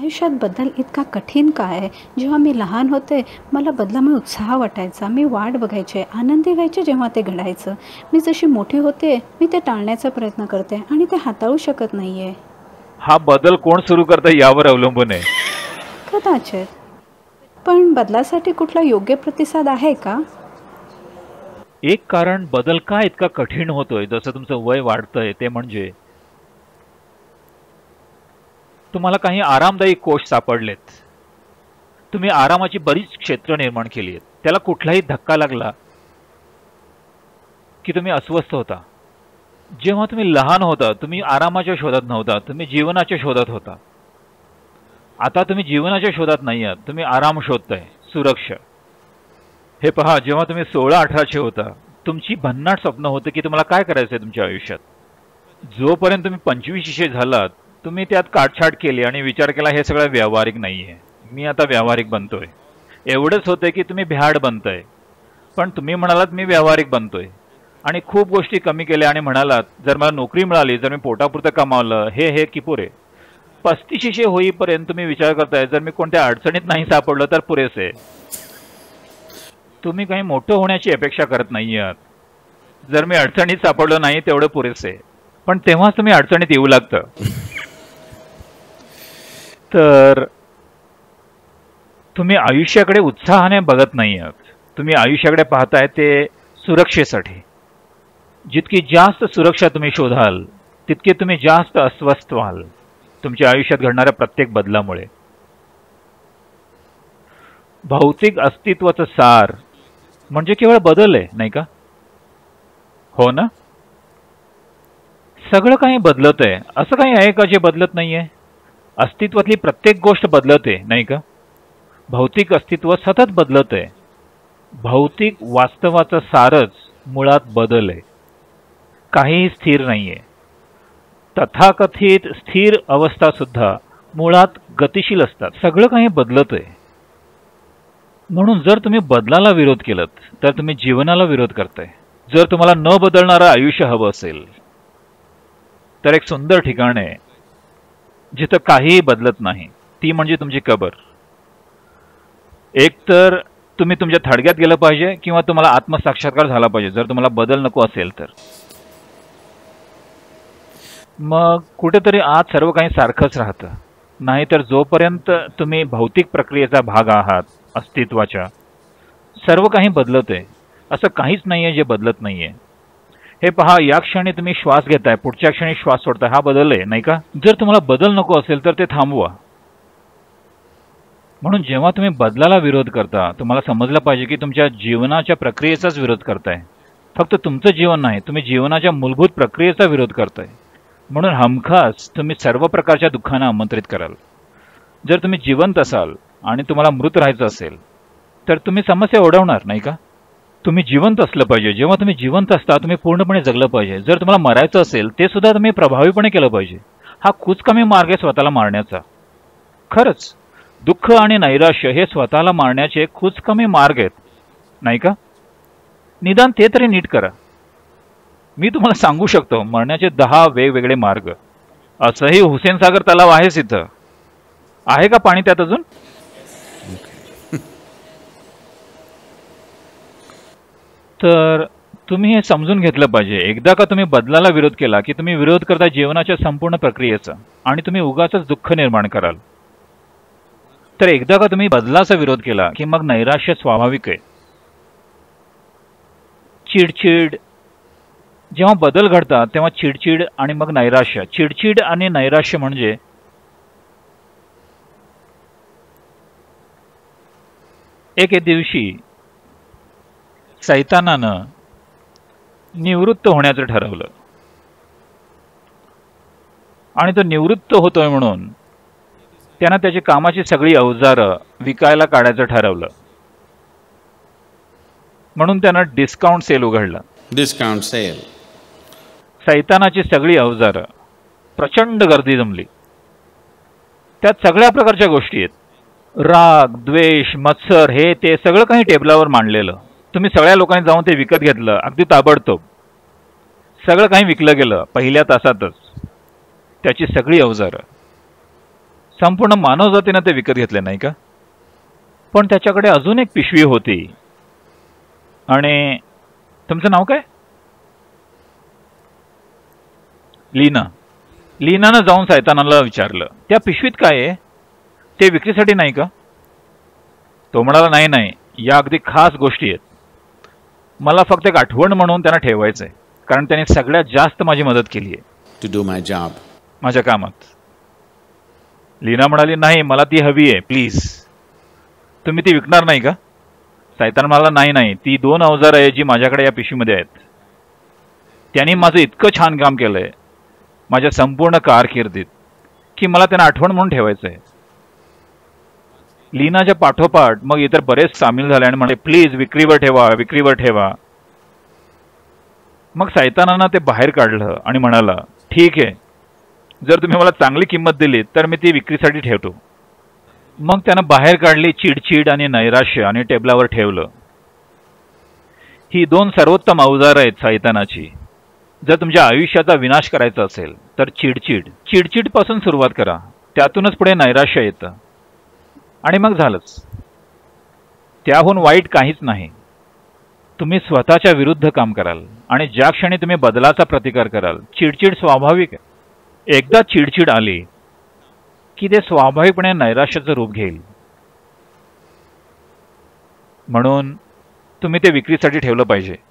आयुष्यात बदल इतका कठीण का आहे। जेव्हा मी लहान होते मला बदलामुळे उत्साह वाटायचा, मी वाट बघायचे, आनंदी व्हायचे जेव्हा ते घडायचं। मी जशी मोठी होते मी ते टाळण्याचा प्रयत्न करते आणि ते हाताळू शकत नाहीये। हा बदल कोण सुरू करते यावर अवलंबून आहे कदाचित, पण बदलासाठी कुठला योग्य प्रतिसाद आहे का? एक कारण बदल का इतका कठीण होतोय जसं तुमचं वय वाढतंय ते म्हणजे तुम्हाला काही आरामदायी कोष सापडलेत, तुम्ही आरामाची बरीच क्षेत्र निर्माण केली आहेत। त्याला कुठलाही धक्का लागला की तुम्ही अस्वस्थ होता। जेव्हा तुम्ही लहान होता तुम्ही आरामाच्या शोधात नव्हता, तुम्ही जीवनाच्या शोधात होता। आता तुम्ही जीवनाच्या शोधात नाही आहात, तुम्ही आराम शोधताय, सुरक्षा। हे पहा, जेव्हा तुम्ही 16-18 होता तुमची भन्नाट स्वप्न होते की तुम्हाला काय करायचंय तुमच्या आयुष्यात। जोपर्यंत तुम्ही 25 झालात तुम्ही त्यात काटछाट केली आणि विचार केला हे सगळं व्यावहारिक नाहीये, मी आता व्यावहारिक बनतोय। एवढंच होतंय की तुम्ही भ्याड बनताय, पण तुम्ही म्हणालात मी व्यावहारिक बनतोय आणि खूप गोष्टी कमी केल्या आणि म्हणालात जर मला नोकरी मिळाली, जर मी पोटापुरतं कमावलं, हे हे की पुरे। 35 होईपर्यंत तुम्ही विचार करताय जर मी कोणत्या अडचणीत नाही सापडलं तर पुरेसे। तुम्ही काही मोठं होण्याची अपेक्षा करत नाही आहात, जर मी अडचणीत सापडलो नाही तेवढं पुरेसे। पण तेव्हाच तुम्ही अडचणीत येऊ लागतं। तर तुम्ही आयुष्याकडे उत्साहाने बघत नाही आहात, तुम्ही आयुष्याकडे पाहताय ते सुरक्षेसाठी। जितकी जास्त सुरक्षा तुम्ही शोधाल तितके तुम्ही जास्त अस्वस्थ व्हाल तुमच्या आयुष्यात घडणाऱ्या प्रत्येक बदलामुळे। भौतिक अस्तित्वाचं सार म्हणजे केवळ बदल आहे नाही का? हो ना, सगळं काही बदलत आहे, असं काही आहे का जे बदलत नाहीये? अस्तित्वातली प्रत्येक गोष्ट बदलते नाही का? भौतिक अस्तित्व सतत बदलत आहे। भौतिक वास्तवाचं सारच मुळात बदल आहे, काहीही स्थिर नाहीये। तथाकथित स्थिर अवस्था सुद्धा मुळात गतिशील असतात, सगळं काही बदलत आहे। म्हणून जर तुम्ही बदलाला विरोध केलात तर तुम्ही जीवनाला विरोध करताय। जर तुम्हाला न बदलणारं आयुष्य हवं असेल तर एक सुंदर ठिकाण आहे जिथं काहीही बदलत नाही, ती म्हणजे तुमची कबर। एकतर तुम्ही तुमच्या थडग्यात गेलं पाहिजे किंवा तुम्हाला आत्मसाक्षात्कार झाला पाहिजे जर तुम्हाला बदल नको असेल तर। मग कुठेतरी आज सर्व काही सारखंच राहतं। नाहीतर जोपर्यंत तुम्ही भौतिक प्रक्रियेचा भाग आहात अस्तित्वाच्या, सर्व काही बदलत आहे, असं काहीच नाही आहे जे बदलत नाही आहे। हे पहा, या क्षणी तुम्ही श्वास घेताय, पुढच्या क्षणी श्वास सोडताय, हा बदल आहे नाही का? जर तुम्हाला बदल नको असेल तर ते थांबवा। म्हणून जेव्हा तुम्ही बदलाला विरोध करता तुम्हाला समजलं पाहिजे की तुमच्या जीवनाच्या प्रक्रियेचाच विरोध करताय। फक्त तुमचं जीवन नाही, तुम्ही जीवनाच्या मूलभूत प्रक्रियेचा विरोध करताय। म्हणून हमखास तुम्ही सर्व प्रकारच्या दुःखांना आमंत्रित कराल। जर तुम्ही जिवंत असाल आणि तुम्हाला मृत राहायचं असेल तर तुम्ही समस्या ओढवणार नाही का? तुम्ही जिवंत असलं पाहिजे। जेव्हा तुम्ही जिवंत असता तुम्ही पूर्णपणे जगलं पाहिजे। जर तुम्हाला मरायचं असेल ते सुद्धा तुम्ही प्रभावीपणे केलं पाहिजे। हा कुचकमी मार्ग आहे स्वतःला मारण्याचा। खरंच दुःख आणि नैराश्य हे स्वतःला मारण्याचे कुचकमी मार्ग आहेत नाही का? निदान ते तरी नीट करा। मी तुम्हाला सांगू शकतो मरण्याचे 10 वेगवेगळे मार्ग। असंही हुसेन सागर तलाव आहेच, इथं आहे का पाणी त्यात अजून? तर तुम्ही हे समजून घेतलं पाहिजे, एकदा का तुम्ही बदलाला विरोध केला की तुम्ही विरोध करता जीवनाच्या संपूर्ण प्रक्रियेचा आणि तुम्ही उगाचच दुःख निर्माण कराल। तर एकदा का तुम्ही बदलाचा विरोध केला की मग नैराश्य स्वाभाविक आहे, चिडचिड। जेव्हा बदल घडतात तेव्हा चिडचिड आणि मग नैराश्य। चिडचिड आणि नैराश्य म्हणजे एके दिवशी सैतानानं निवृत्त होण्याचं ठरवलं आणि तो निवृत्त होतोय म्हणून त्यानं त्याची कामाची सगळी अवजारं विकायला काढायचं ठरवलं। म्हणून त्यानं डिस्काउंट सेल उघडला। डिस्काउंट सेल, सैतानाची सगळी अवजारं, प्रचंड गर्दी जमली। त्यात सगळ्या प्रकारच्या गोष्टी आहेत, राग, द्वेष, मत्सर, हे ते सगळं काही टेबलावर मांडलेलं। तुम्ही सगळ्या लोकांनी जाऊन ते विकत घेतलं, अगदी ताबडतोब सगळं काही विकलं गेलं पहिल्या तासातच, त्याची सगळी अवजारं। संपूर्ण मानवजातीनं ते विकत घेतले नाही का? पण त्याच्याकडे अजून एक पिशवी होती. आणि तुमचं नाव काय? लीना. लीनानं जाऊन सैतानाला विचारलं, त्या पिशवीत काय आहे? ते विक्रीसाठी नाही का? तो म्हणाला, नाही नाही, या अगदी खास गोष्टी आहेत. मला फक्त एक आठवण म्हणून त्यांना ठेवायचं आहे, कारण त्यांनी सगळ्यात जास्त माझी मदत केली आहे टू डू माय जॉब, माझ्या कामात. लीना म्हणाली, नाही मला ती हवी आहे, प्लीज. तुम्ही ती विकणार नाही का? सैतान म्हणाला, नाही नाही, ती दोन अवजार आहे जी माझ्याकडे या पिशवीमध्ये आहेत. त्यांनी माझं इतकं छान काम केलंय माझ्या संपूर्ण कारकिर्दीत की मला त्यांना आठवण म्हणून ठेवायचं आहे. लीनाच्या पाठोपाठ मग इतर बरेच सामील झाले आणि म्हणाले, प्लीज विक्रीवर ठेवा, विक्रीवर ठेवा. मग सैतानानं ते बाहेर काढलं आणि म्हणाला, ठीक आहे, जर तुम्ही मला चांगली किंमत दिली तर मी ती विक्रीसाठी ठेवतो. मग त्यानं बाहेर काढली चिडचिड आणि नैराश्य आणि टेबलावर ठेवलं. ही दोन सर्वोत्तम अवजारं आहेत सैतानाची. जर तुमच्या आयुष्याचा विनाश करायचा असेल तर चिडचिड, चिडचिडपासून सुरुवात करा, त्यातूनच पुढे नैराश्य येतं आणि मग झालंच. त्याहून वाईट काहीच नाही. तुम्ही स्वतःच्या विरुद्ध काम कराल आणि ज्या क्षणी तुम्ही बदलाचा प्रतिकार कराल, चिडचिड स्वाभाविक आहे. एकदा चिडचिड आली की ते स्वाभाविकपणे नैराश्याचं रूप घेईल. म्हणून तुम्ही ते विक्रीसाठी ठेवलं पाहिजे.